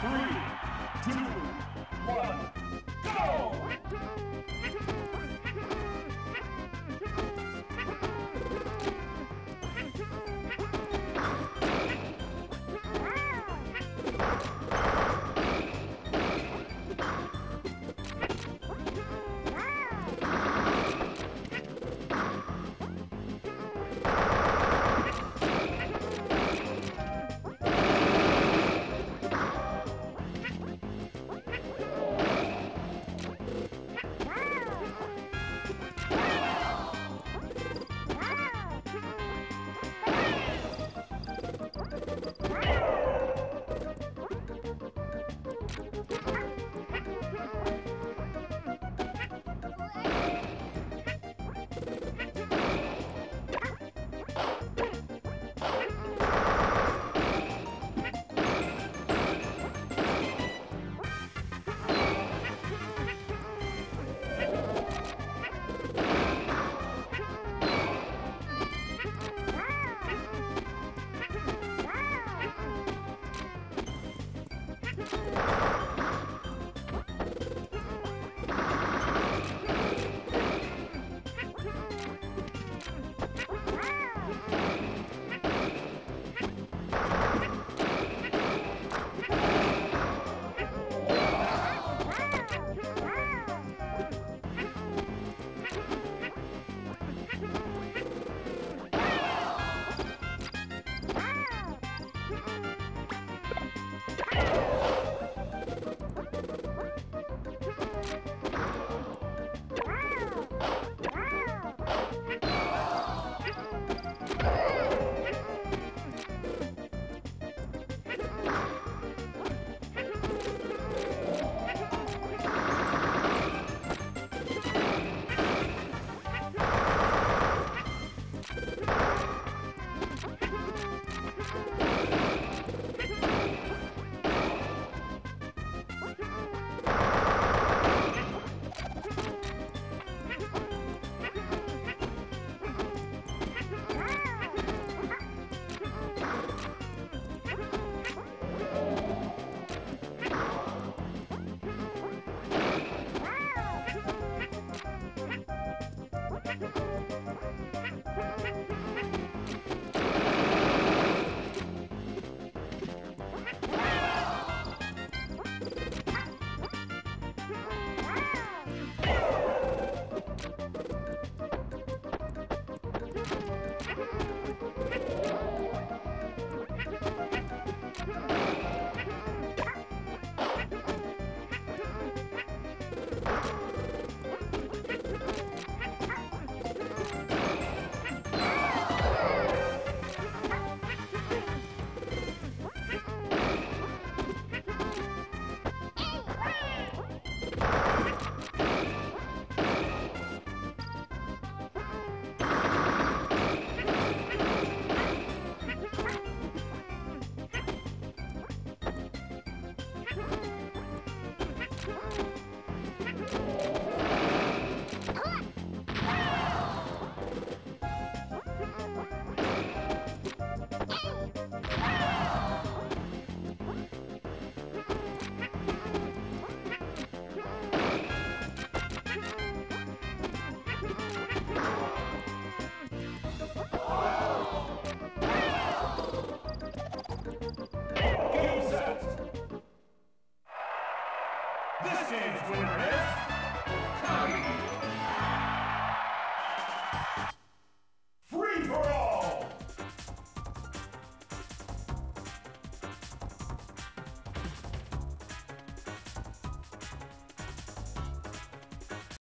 Three.